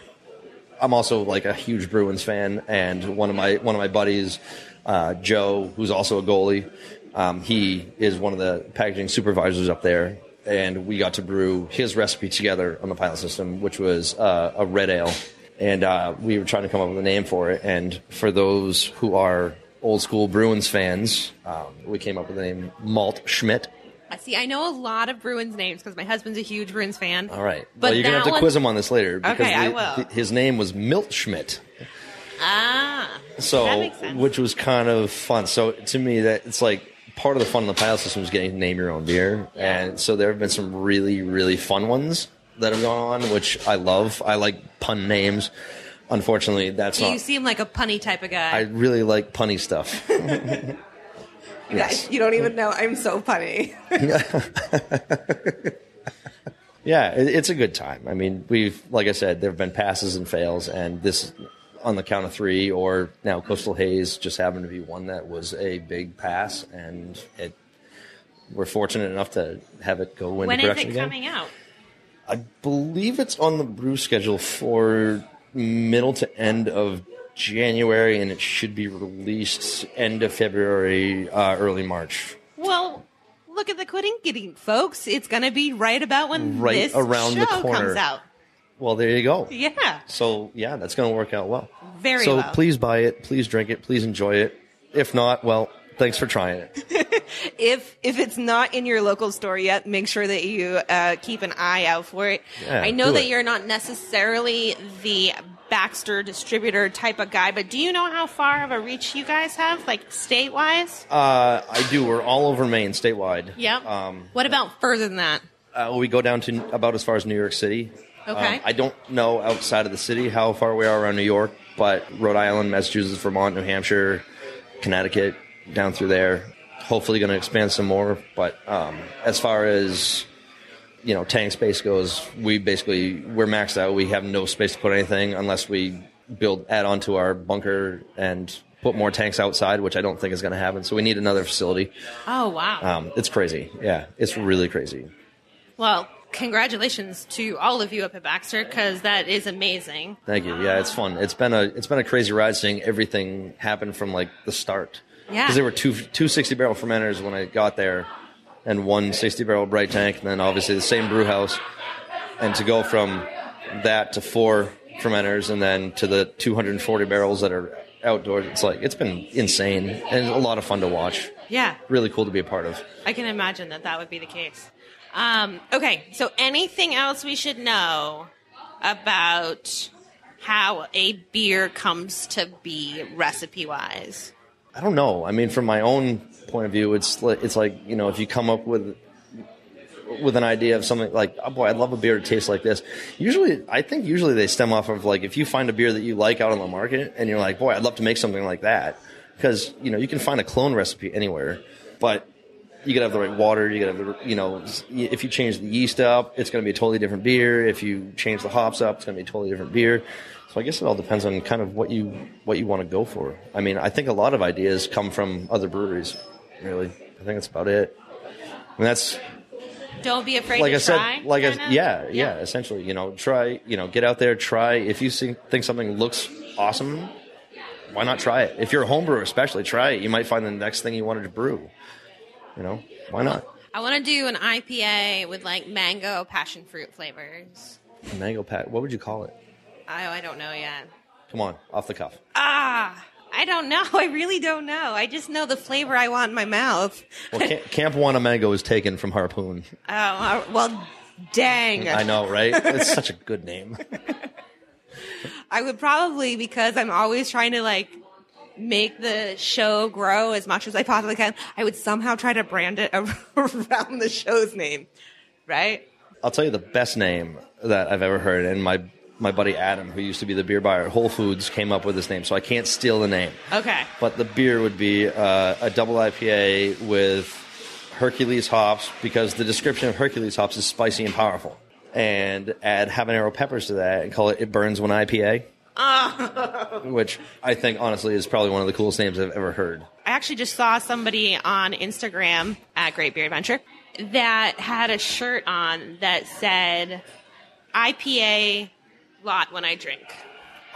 I'm also like a huge Bruins fan, and one of my one of my buddies, uh, Joe, who's also a goalie, um, he is one of the packaging supervisors up there, and we got to brew his recipe together on the pilot system, which was uh, a red ale, and uh, we were trying to come up with a name for it. And for those who are old school Bruins fans, um, we came up with the name Malt Schmidt. I see. I know a lot of Bruins names because my husband's a huge Bruins fan. All right. But well, you're going to have to one... quiz him on this later. Because okay, the, I will. The, his name was Milt Schmidt. Ah. So, that makes sense. Which was kind of fun. So, to me, that it's like part of the fun in the pilot system is getting to name your own beer. Yeah. And so there have been some really, really fun ones that have gone on, which I love. I like pun names. Unfortunately, that's you not... You seem like a punny type of guy. I really like punny stuff. Yes. You don't even know. I'm so punny. Yeah, it's a good time. I mean, we've... Like I said, there have been passes and fails, and this, on the count of three, or now Coastal Haze just happened to be one that was a big pass, and it we're fortunate enough to have it go into production again. When is it again. Coming out? I believe it's on the brew schedule for... middle to end of January, and it should be released end of February, uh, early March. Well, look at the quiddinkidding, folks. It's going to be right about when right this around show the corner. Comes out. Well, there you go. Yeah. So, yeah, that's going to work out well. Very so well. So please buy it. Please drink it. Please enjoy it. If not, well, thanks for trying it. if if it's not in your local store yet, make sure that you uh, keep an eye out for it. Yeah, I know that it. You're not necessarily the Baxter distributor type of guy, but do you know how far of a reach you guys have, like state-wise? Uh, I do. We're all over Maine, statewide. Yep. Um, what about further than that? Uh, we go down to about as far as New York City. Okay. Um, I don't know outside of the city how far we are around New York, but Rhode Island, Massachusetts, Vermont, New Hampshire, Connecticut, down through there. Hopefully going to expand some more, but um, as far as... you know, tank space goes, we basically, we're maxed out. We have no space to put anything unless we build, add on to our bunker and put more tanks outside, which I don't think is going to happen. So we need another facility. Oh, wow. Um, it's crazy. Yeah, it's really crazy. Well, congratulations to all of you up at Baxter, because that is amazing. Thank you. Yeah, it's fun. It's been a, it's been a crazy ride seeing everything happen from, like, the start. Yeah. Because there were two, two sixty-barrel fermenters when I got there, and one sixty-barrel bright tank, and then obviously the same brew house. And to go from that to four fermenters and then to the two hundred forty barrels that are outdoors, it's like, it's been insane and a lot of fun to watch. Yeah. Really cool to be a part of. I can imagine that that would be the case. Um, okay, so anything else we should know about how a beer comes to be recipe-wise? I don't know. I mean, from my own point of view, it's it's like, you know, if you come up with with an idea of something like, oh boy, I'd love a beer to taste like this. Usually, I think usually they stem off of, like, if you find a beer that you like out on the market and you're like, boy, I'd love to make something like that, because, you know, you can find a clone recipe anywhere, but you gotta have the right water. You gotta have the, you know, if you change the yeast up, it's gonna be a totally different beer. If you change the hops up, it's gonna be a totally different beer. So I guess it all depends on kind of what you what you want to go for. I mean, I think a lot of ideas come from other breweries, really. I think that's about it. And that's don't be afraid like to I try. Said, like I said, yeah, yeah, yeah. Essentially, you know, try. You know, get out there, try. If you see, think something looks awesome, why not try it? If you're a home brewer, especially, try it. You might find the next thing you wanted to brew. You know, why not? I want to do an I P A with, like, mango passion fruit flavors. Mango pat. What would you call it? Oh, I don't know yet. Come on, off the cuff. Ah, I don't know. I really don't know. I just know the flavor I want in my mouth. Well, Camp, Camp Wanna Mango is taken from Harpoon. Oh, well, dang. I know, right? It's such a good name. I would probably, because I'm always trying to, like, make the show grow as much as I possibly can, I would somehow try to brand it around the show's name, right? I'll tell you the best name that I've ever heard, and my my buddy Adam, who used to be the beer buyer at Whole Foods, came up with this name, so I can't steal the name. Okay. But the beer would be uh, a double I P A with Hercules hops, because the description of Hercules hops is spicy and powerful, and add habanero peppers to that and call it It Burns When I P A. Oh. Which I think, honestly, is probably one of the coolest names I've ever heard. I actually just saw somebody on Instagram at Great Beer Adventure that had a shirt on that said I P A lot when I drink.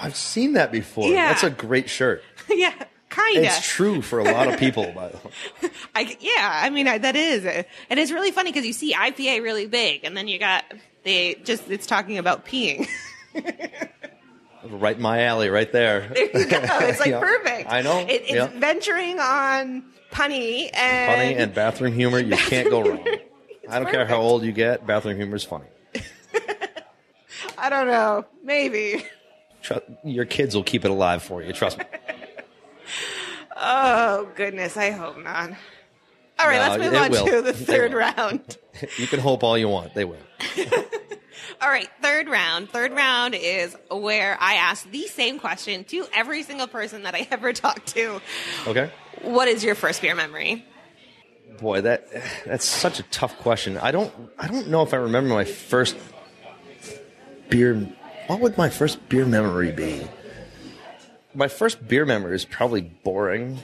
I've seen that before. Yeah. That's a great shirt. Yeah, kind of. It's true for a lot of people, by the way. I, yeah, I mean, I, that is. And it's really funny because you see I P A really big, and then you got, they just, it's talking about peeing. Right in my alley, right there. There you go. It's like yeah. Perfect. I know. It, it's yeah. venturing on punny and... Punny and bathroom humor. You bathroom can't go wrong. I don't perfect. care how old you get. Bathroom humor is funny. I don't know. Maybe. Trust, your kids will keep it alive for you. Trust me. Oh, goodness. I hope not. All right. No, let's move on will. to the third round. You can hope all you want. They will. All right, third round. Third round is where I ask the same question to every single person that I ever talk to. Okay. What is your first beer memory? Boy, that that's such a tough question. I don't I don't know if I remember my first beer. What would my first beer memory be? My first beer memory is probably boring.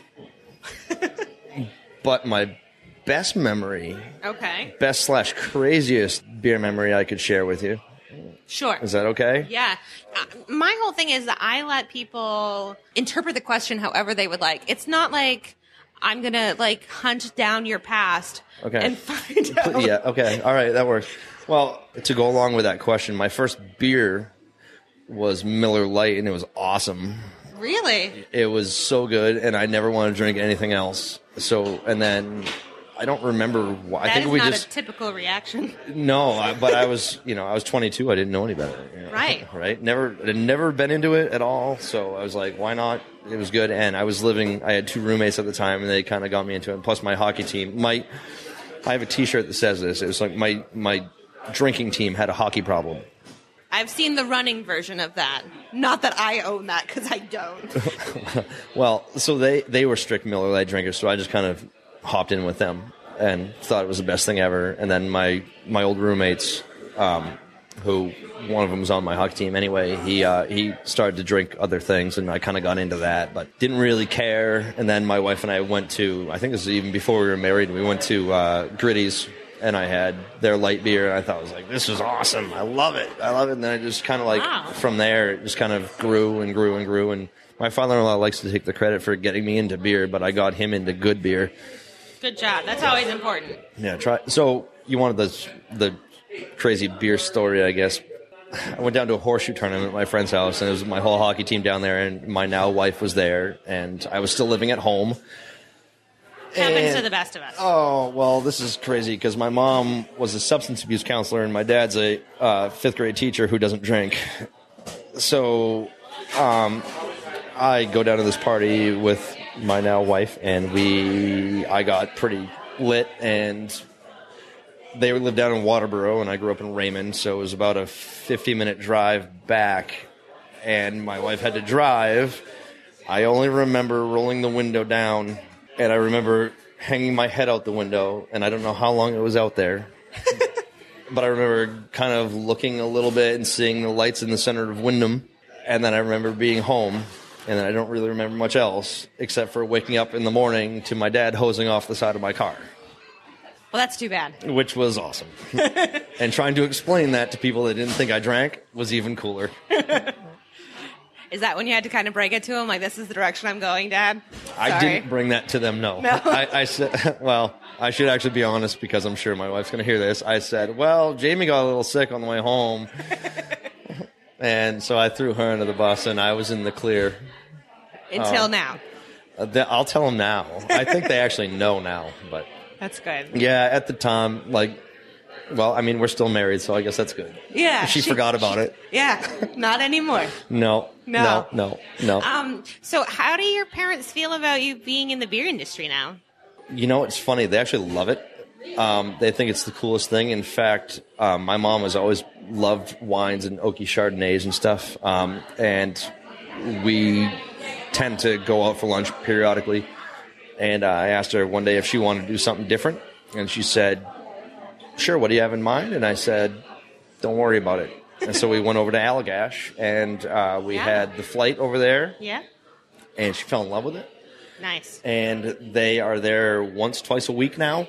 But my best memory, okay, best slash craziest beer memory I could share with you. Sure. Is that okay? Yeah. Uh, my whole thing is that I let people interpret the question however they would like. It's not like I'm going to, like, hunt down your past okay. and find out. Yeah, okay. All right, that works. Well, to go along with that question, my first beer was Miller Lite, and it was awesome. Really? It was so good, and I never wanted to drink anything else. So, and then... I don't remember why. That I think is we not just, a typical reaction. No, I, but I was, you know, I was twenty-two. I didn't know any better. You know, right. Right. Never, I'd never been into it at all. So I was like, why not? It was good. And I was living, I had two roommates at the time, and they kind of got me into it. And plus my hockey team, my, I have a T-shirt that says this. It was like my, my drinking team had a hockey problem. I've seen the running version of that. Not that I own that, because I don't. Well, so they, they were strict Miller Lite drinkers, so I just kind of hopped in with them and thought it was the best thing ever. And then my, my old roommates, um, who one of them was on my hockey team anyway, he uh, he started to drink other things, and I kind of got into that, but didn't really care. And then my wife and I went to, I think this was even before we were married, we went to uh, Gritty's. And I had their light beer, and I thought, I was like, this is awesome. I love it. I love it. And then I just kind of like, wow. From there, it just kind of grew and grew and grew. And my father-in-law likes to take the credit for getting me into beer, but I got him into good beer. Good job. That's always important. Yeah. Try. So you wanted the, the crazy beer story, I guess. I went down to a horseshoe tournament at my friend's house, and it was my whole hockey team down there, and my now wife was there, and I was still living at home. Happens and, to the best of us. Oh, well, this is crazy because my mom was a substance abuse counselor and my dad's a uh, fifth grade teacher who doesn't drink. So um, I go down to this party with my now wife, and we I got pretty lit, and they lived down in Waterboro, and I grew up in Raymond, so it was about a fifty-minute drive back, and my wife had to drive. I only remember rolling the window down. And I remember hanging my head out the window, and I don't know how long it was out there. But I remember kind of looking a little bit and seeing the lights in the center of Wyndham. And then I remember being home, and then I don't really remember much else, except for waking up in the morning to my dad hosing off the side of my car. Well, that's too bad. Which was awesome. And trying to explain that to people that didn't think I drank was even cooler. Is that when you had to kind of break it to them? Like, this is the direction I'm going, Dad? Sorry. I didn't bring that to them, no. no? I, I said, well, I should actually be honest because I'm sure my wife's going to hear this. I said, well, Jamie got a little sick on the way home. And so I threw her under the bus, and I was in the clear. Until um, now. I'll tell them now. I think they actually know now. But that's good. Yeah, at the time, like, well, I mean, we're still married, so I guess that's good. Yeah. She, she forgot about she, it. Yeah, not anymore. No. No, no, no. no. Um, so how do your parents feel about you being in the beer industry now? You know, it's funny. They actually love it. Um, they think it's the coolest thing. In fact, um, my mom has always loved wines and oaky Chardonnays and stuff. Um, and we tend to go out for lunch periodically. And uh, I asked her one day if she wanted to do something different. And she said, sure, what do you have in mind? And I said, don't worry about it. And so we went over to Allagash, and uh, we yeah. had the flight over there. Yeah. And she fell in love with it. Nice. And they are there once, twice a week now.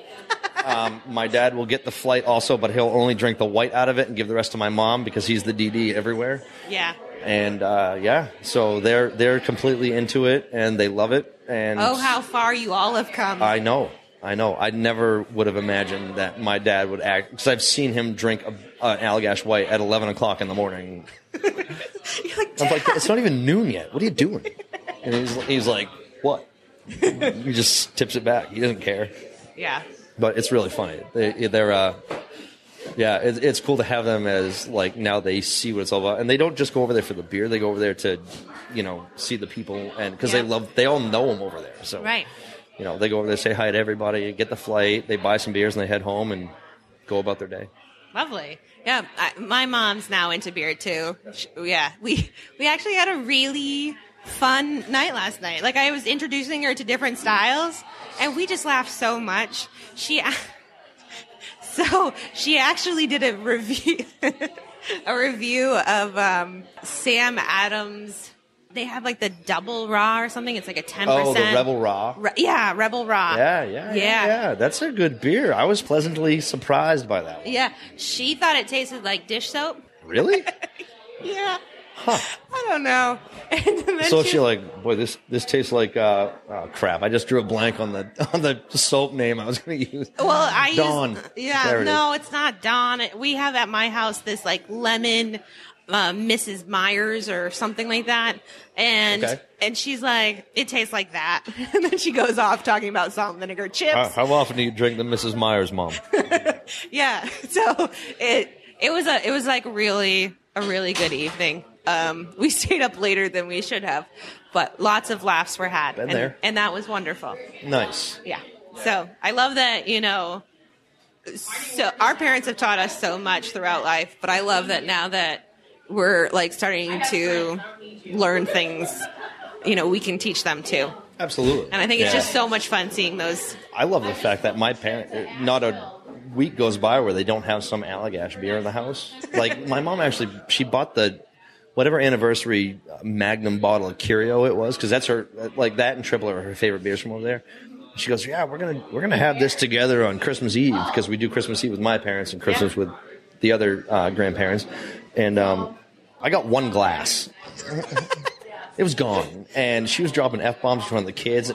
um, my dad will get the flight also, but he'll only drink the white out of it and give the rest to my mom because he's the D D everywhere. Yeah. And, uh, yeah, so they're they're completely into it, and they love it. And oh, how far you all have come. I know. I know. I never would have imagined that my dad would act, because I've seen him drink a, uh, an Allagash White at eleven o'clock in the morning. You're like, Dad. I'm like, it's not even noon yet. What are you doing? And he's, he's like, what? He just tips it back. He doesn't care. Yeah. But it's really funny. They, they're, uh, yeah, it, it's cool to have them as, like, now they see what it's all about. And they don't just go over there for the beer. They go over there to, you know, see the people. And because yeah. they love, they all know them over there. So. Right. You know, they go over there, say hi to everybody, get the flight, they buy some beers, and they head home and go about their day. Lovely. Yeah, I, my mom's now into beer, too. She, yeah, we we actually had a really fun night last night. Like, I was introducing her to different styles, and we just laughed so much. She So, she actually did a review, a review of um, Sam Adams. They have, like, the double raw or something. It's, like, a ten percent. Oh, the Rebel Raw. Re- yeah, Rebel Raw. Yeah, yeah, yeah, yeah, yeah. That's a good beer. I was pleasantly surprised by that one. Yeah. She thought it tasted like dish soap. Really? Yeah. Huh. I don't know. And so she, she like, boy, this this tastes like, uh, oh, crap. I just drew a blank on the on the soap name I was going to use. Well, I Dawn. Used, yeah, it no, is. It's not Dawn. We have at my house this, like, lemon uh, Missus Myers or something like that. And okay. and she's like, it tastes like that. And then she goes off talking about salt and vinegar chips. Uh, how often do you drink the Missus Myers, Mom? Yeah. So it it was a it was like really a really good evening. Um, we stayed up later than we should have, but lots of laughs were had. Been and, there. And that was wonderful. Nice. Yeah. So I love that, you know, so our parents have taught us so much throughout life, but I love that now that we're like starting to learn things, you know, we can teach them too. Absolutely. And I think yeah. it's just so much fun seeing those. I love the fact that my parent, not a week goes by where they don't have some Allagash beer in the house. Like my mom actually, she bought the whatever anniversary magnum bottle of Curio it was, because that's her, like that and Triple are her favorite beers from over there. She goes, yeah, we're gonna we're gonna have this together on Christmas Eve, because we do Christmas Eve with my parents and Christmas yeah. with the other uh, grandparents. And um, I got one glass. It was gone, and she was dropping F bombs in front of the kids.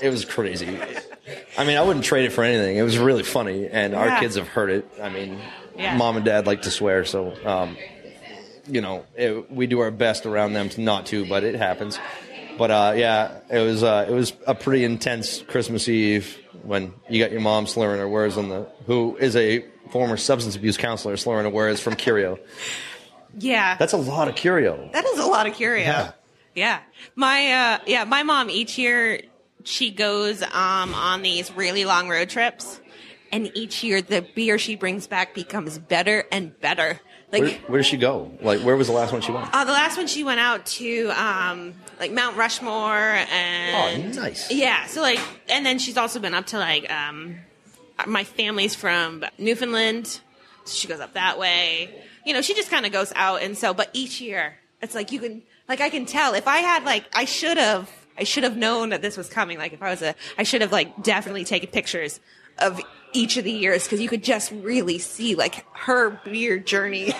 It was crazy. I mean, I wouldn't trade it for anything. It was really funny, and yeah. our kids have heard it. I mean, yeah. Mom and Dad like to swear, so um, you know it, we do our best around them to not to, but it happens. But uh, yeah, it was uh, it was a pretty intense Christmas Eve when you got your mom slurring her words on the, who is a former substance abuse counselor, slurring her words from Curio. Yeah, that's a lot of Curio. That is a lot of Curio. Yeah, yeah. My uh, yeah, my mom each year she goes um, on these really long road trips, and each year the beer she brings back becomes better and better. Like, where, where did she go? Like, where was the last one she went? Uh, the last one she went out to, um, like, Mount Rushmore and... Oh, nice. Yeah, so, like, and then she's also been up to, like, um, my family's from Newfoundland, so she goes up that way. You know, she just kind of goes out, and so, but each year, it's like, you can, like, I can tell. If I had, like, I should have, I should have known that this was coming. Like, if I was a, I should have, like, definitely taken pictures of each of the years, because you could just really see like her beer journey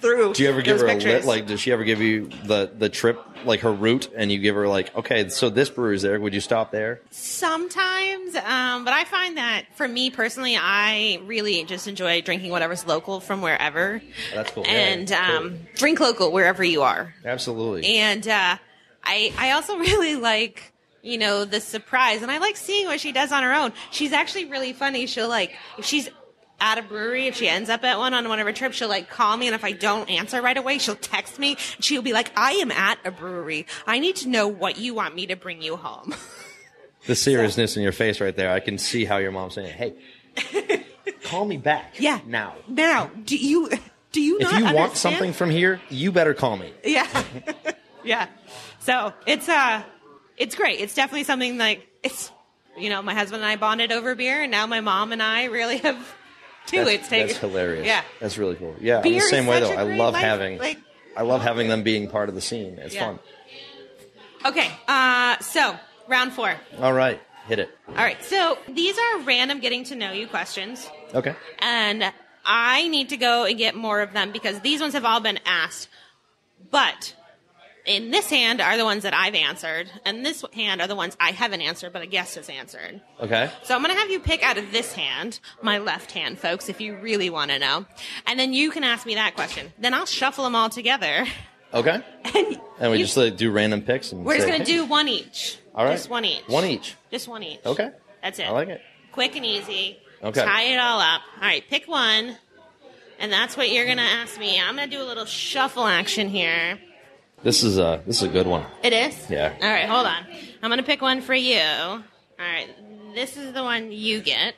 through. Do you ever give her pictures. a lit? Like, does she ever give you the, the trip, like her route, and you give her like, okay, so this brewery's there. Would you stop there? Sometimes, um, but I find that for me personally, I really just enjoy drinking whatever's local from wherever. That's cool. And yeah, um, cool. drink local wherever you are. Absolutely. And uh, I I also really like, you know, the surprise. And I like seeing what she does on her own. She's actually really funny. She'll, like, if she's at a brewery, if she ends up at one on one of her trips, she'll, like, call me. And if I don't answer right away, she'll text me. She'll be like, I am at a brewery. I need to know what you want me to bring you home. The seriousness so. in your face right there. I can see how your mom's saying, hey, call me back. Yeah. Now. Now. Do you, do you not understand? If you want something from here, you better call me. Yeah. Yeah. So it's, uh... it's great. It's definitely something like, it's, you know, my husband and I bonded over beer, and now my mom and I really have two. That's, it's taken. That's hilarious. Yeah. That's really cool. Yeah. Beer I'm the same way, though. I love life. having, like, I love having them being part of the scene. It's yeah. fun. Okay. Uh, so round four. All right. Hit it. All right. So these are random getting to know you questions. Okay. And I need to go and get more of them, because these ones have all been asked, but in this hand are the ones that I've answered, and this hand are the ones I haven't answered, but a guest has answered. Okay. So I'm going to have you pick out of this hand, my left hand, folks, if you really want to know. And then you can ask me that question. Then I'll shuffle them all together. Okay. And, and we you, just like, do random picks? And we're say, just going to hey. do one each. All right. Just one each. One each. Just one each. Okay. That's it. I like it. Quick and easy. Okay. Tie it all up. All right. Pick one, and that's what you're going to ask me. I'm going to do a little shuffle action here. This is a this is a good one. It is? Yeah. All right, hold on. I'm going to pick one for you. All right, this is the one you get.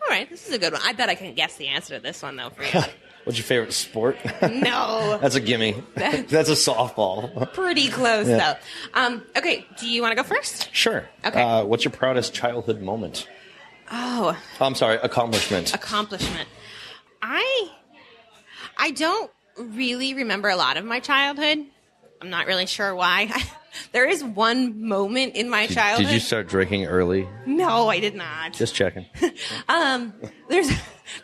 All right, this is a good one. I bet I can guess the answer to this one, though, for you. What's your favorite sport? No. That's a gimme. That's, That's a softball. Pretty close, yeah. though. Um, okay, do you want to go first? Sure. Okay. Uh, what's your proudest childhood moment? Oh. I'm sorry, accomplishment. Accomplishment. I I don't really remember a lot of my childhood. I'm not really sure why. There is one moment in my did, childhood. Did you start drinking early? No, I did not. Just checking. um, there's.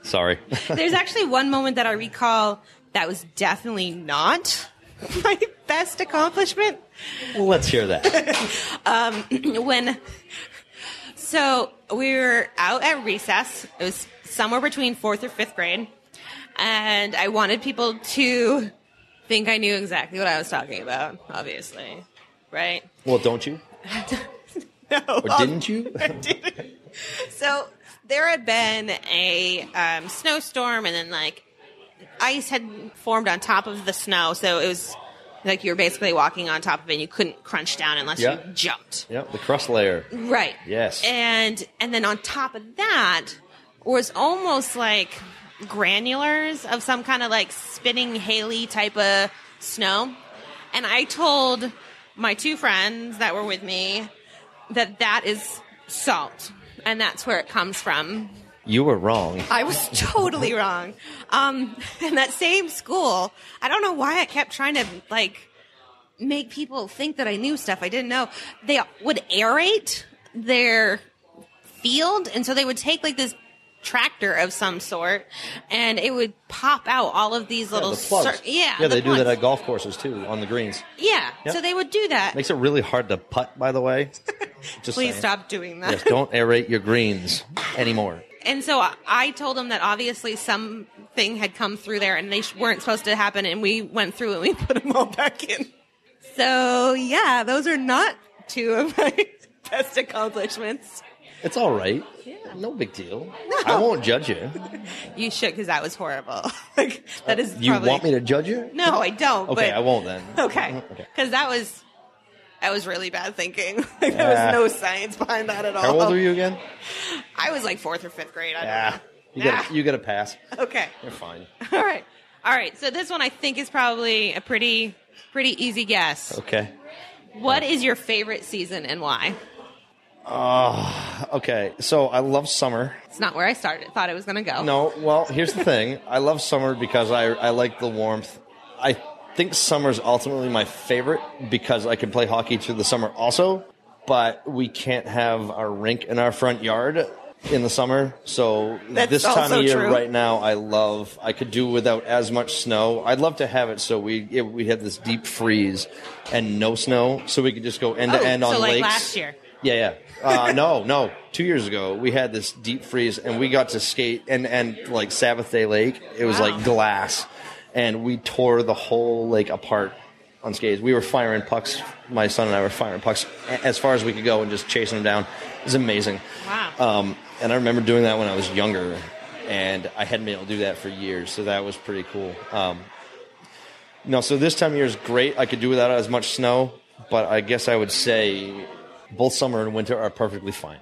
Sorry. There's actually one moment that I recall that was definitely not my best accomplishment. Well, let's hear that. um, when, so we were out at recess. It was somewhere between fourth or fifth grade, and I wanted people to think I knew exactly what I was talking about, obviously. Right? Well, don't you? No. Or um, didn't you? I didn't. So there had been a um, snowstorm, and then, like, ice had formed on top of the snow, so it was like you were basically walking on top of it and you couldn't crunch down unless yep. you jumped. Yep, the crust layer. Right. Yes. And and then on top of that was almost like granulars of some kind of like spinning Haley type of snow. And I told my two friends that were with me that that is salt and that's where it comes from. You were wrong. I was totally wrong. Um, in that same school, I don't know why I kept trying to, like, make people think that I knew stuff I didn't know. They would aerate their field, and so they would take, like, this tractor of some sort, and it would pop out all of these little... Yeah, the plugs. Cir- yeah, yeah the they plugs. do that at golf courses, too, on the greens. Yeah, yep. So they would do that. Makes it really hard to putt, by the way. Just Please saying. Stop doing that. Yes, don't aerate your greens anymore. And so I told them that obviously something had come through there and they sh- weren't supposed to happen. And we went through and we put them all back in. So, yeah, those are not two of my best accomplishments. It's all right. Yeah. No big deal. No. I won't judge you. You should, because that was horrible. Like, that is uh, you probably... want me to judge you? No, I don't. Okay, but... I won't then. Okay. Because okay. that was that was really bad thinking. Like, yeah. There was no science behind that at all. How old were you again? I was like fourth or fifth grade. I yeah. don't know. You ah. gotta, you gotta pass. Okay. You're fine. All right. All right. So this one I think is probably a pretty, pretty easy guess. Okay. What yeah. is your favorite season and why? Oh, uh, okay. So I love summer. It's not where I started. Thought it was going to go. No. Well, here's the thing. I love summer because I, I like the warmth. I think summer's ultimately my favorite because I can play hockey through the summer also. But we can't have our rink in our front yard in the summer. So That's this time of year true. right now, I love, I could do without as much snow. I'd love to have it so we it, we had this deep freeze and no snow. So we could just go end oh, to end so on like lakes. like last year. Yeah, yeah. Uh, no, no. Two years ago, we had this deep freeze and we got to skate and, and like Sabbath Day Lake. It was wow. like glass. And we tore the whole lake apart. On skates, we were firing pucks. My son and I were firing pucks as far as we could go and just chasing them down. It was amazing. Wow! Um, and I remember doing that when I was younger, and I hadn't been able to do that for years. So that was pretty cool. Um, no, so this time of year is great. I could do without as much snow, but I guess I would say both summer and winter are perfectly fine.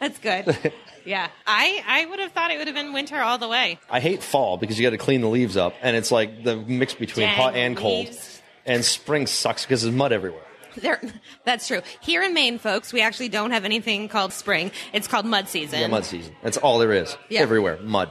That's good. Yeah. I, I would have thought it would have been winter all the way. I hate fall because you got to clean the leaves up, and it's like the mix between Dang hot and cold. Leaves. And spring sucks because there's mud everywhere. There, that's true. Here in Maine, folks, we actually don't have anything called spring. It's called mud season. Yeah, mud season. That's all there is. Yeah. Everywhere, mud.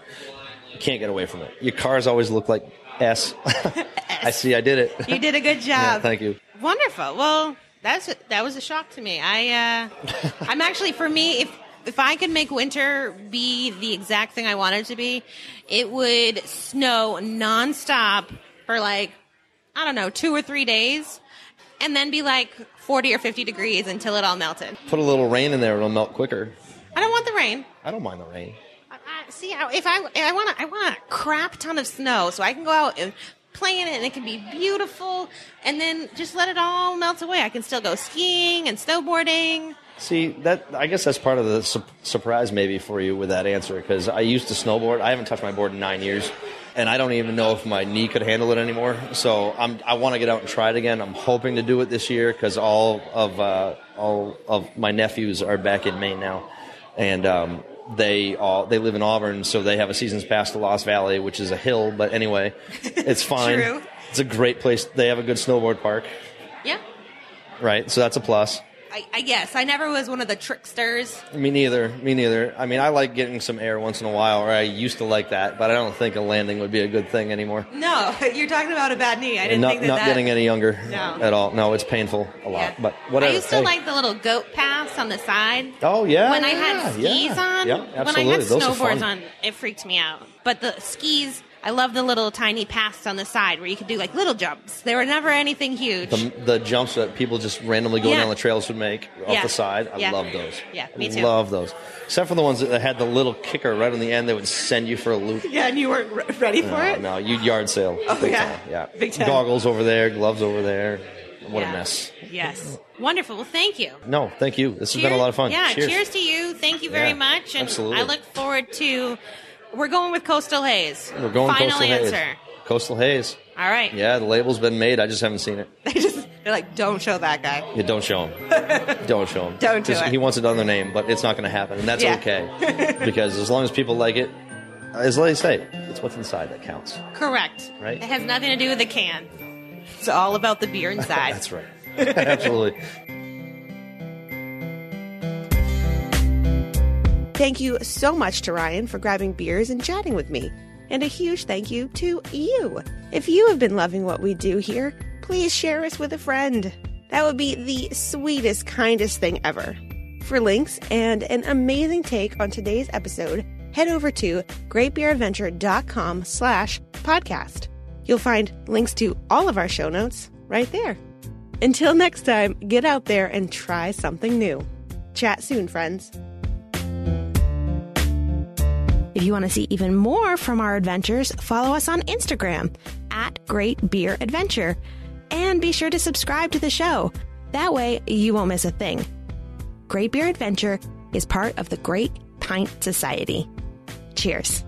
You can't get away from it. Your cars always look like S. S. I see. I did it. You did a good job. Yeah, thank you. Wonderful. Well, that's that was a shock to me. I, uh, I'm actually, for me, if if I could make winter be the exact thing I wanted it to be, it would snow nonstop for like. I don't know, two or three days, and then be like forty or fifty degrees until it all melted. Put a little rain in there, it'll melt quicker. I don't want the rain. I don't mind the rain. I, I, see, I, if I I want I want a crap ton of snow so I can go out and play in it, and it can be beautiful, and then just let it all melt away. I can still go skiing and snowboarding. See, that I guess that's part of the su- surprise maybe for you with that answer, because I used to snowboard. I haven't touched my board in nine years. And I don't even know if my knee could handle it anymore. So I'm, I want to get out and try it again. I'm hoping to do it this year because all of uh, all of my nephews are back in Maine now, and um, they all they live in Auburn, so they have a season's pass to Lost Valley, which is a hill. But anyway, it's fine. True. It's a great place. They have a good snowboard park. Yeah. Right. So that's a plus. I, I guess. I never was one of the tricksters. Me neither. Me neither. I mean, I like getting some air once in a while, or I used to like that, but I don't think a landing would be a good thing anymore. No, you're talking about a bad knee. I didn't not, think that Not that... getting any younger no. at all. No, it's painful a lot, yeah. but whatever. I used to hey. like the little goat paths on the side. Oh, yeah. When I had yeah, skis yeah. on. Yeah, absolutely. When I had Those snowboards on, it freaked me out. But the skis... I love the little tiny paths on the side where you could do like little jumps. There were never anything huge. The, the jumps that people just randomly going yeah. down the trails would make off yeah. the side. I yeah. love those. Yeah, me too. Love those. Except for the ones that had the little kicker right on the end that would send you for a loop. Yeah, and you weren't re- ready for no, it? No, you'd yard sale. Oh, big yeah. Time. Yeah. Big time. Goggles over there, gloves over there. What yeah. a mess. Yes. Wonderful. Well, thank you. No, thank you. This cheers. has been a lot of fun. Yeah, cheers, cheers to you. Thank you very yeah, much. And absolutely. I look forward to... We're going with Coastal Haze. We're going Final Coastal answer. Haze. Coastal Haze. All right. Yeah, the label's been made. I just haven't seen it. They just, they're like, don't show that guy. Yeah, don't show him. Don't show him. Don't do it. He wants another name, but it's not going to happen, and that's yeah. okay. Because as long as people like it, as they say, it's what's inside that counts. Correct. Right? It has nothing to do with the can. It's all about the beer inside. That's right. Absolutely. Thank you so much to Ryan for grabbing beers and chatting with me. And a huge thank you to you. If you have been loving what we do here, please share us with a friend. That would be the sweetest, kindest thing ever. For links and an amazing take on today's episode, head over to greatbeeradventure.com slash podcast. You'll find links to all of our show notes right there. Until next time, get out there and try something new. Chat soon, friends. If you want to see even more from our adventures, follow us on Instagram at Great Beer Adventure. And be sure to subscribe to the show. That way you won't miss a thing. Great Beer Adventure is part of the Great Pint Society. Cheers.